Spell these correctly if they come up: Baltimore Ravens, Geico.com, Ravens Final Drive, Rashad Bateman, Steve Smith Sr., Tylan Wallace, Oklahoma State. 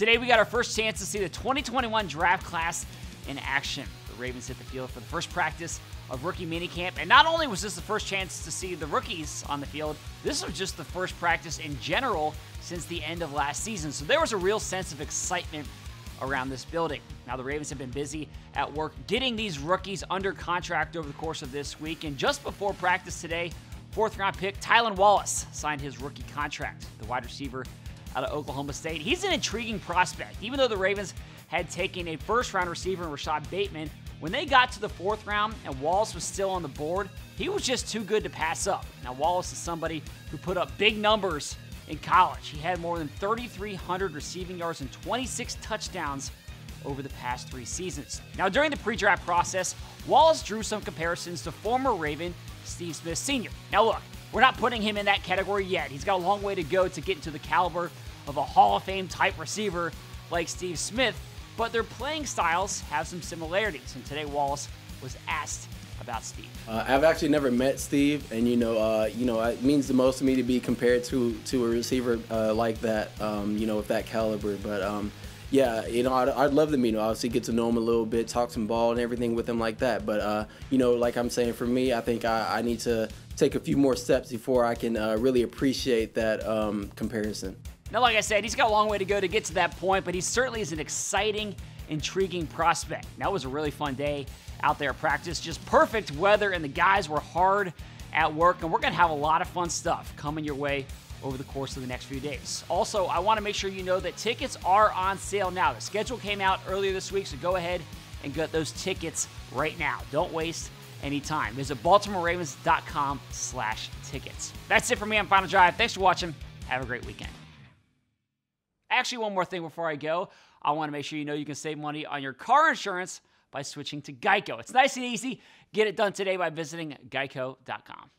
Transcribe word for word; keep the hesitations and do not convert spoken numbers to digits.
Today we got our first chance to see the twenty twenty-one draft class in action. The Ravens hit the field for the first practice of rookie minicamp, and not only was this the first chance to see the rookies on the field, this was just the first practice in general since the end of last season, so there was a real sense of excitement around this building. Now the Ravens have been busy at work getting these rookies under contract over the course of this week, and just before practice today, fourth round pick Tylan Wallace signed his rookie contract, the wide receiver out of Oklahoma State. He's an intriguing prospect. Even though the Ravens had taken a first round receiver in Rashad Bateman, when they got to the fourth round and Wallace was still on the board, he was just too good to pass up. Now Wallace is somebody who put up big numbers in college. He had more than thirty-three hundred receiving yards and twenty-six touchdowns over the past three seasons. Now, during the pre-draft process, Wallace drew some comparisons to former Raven Steve Smith Senior Now, look, we're not putting him in that category yet. He's got a long way to go to get to the caliber of a Hall of Fame type receiver like Steve Smith, but their playing styles have some similarities, and today Wallace was asked about Steve. Uh, I've actually never met Steve, and you know, uh, you know, it means the most to me to be compared to to a receiver uh, like that, um, you know, with that caliber. But um, yeah, you know, I'd, I'd love to meet him. Obviously, get to know him a little bit, talk some ball and everything with him like that. But uh, you know, like I'm saying, for me, I think I, I need to take a few more steps before I can uh, really appreciate that um, comparison. Now, like I said, he's got a long way to go to get to that point, but he certainly is an exciting, intriguing prospect. That was a really fun day out there at practice. Just perfect weather, and the guys were hard at work, and we're going to have a lot of fun stuff coming your way over the course of the next few days. Also, I want to make sure you know that tickets are on sale now. The schedule came out earlier this week, so go ahead and get those tickets right now. Don't waste any time. Visit Baltimore Ravens dot com slash tickets. That's it for me on Final Drive. Thanks for watching. Have a great weekend. Actually, one more thing before I go. I want to make sure you know you can save money on your car insurance by switching to Geico. It's nice and easy. Get it done today by visiting Geico dot com.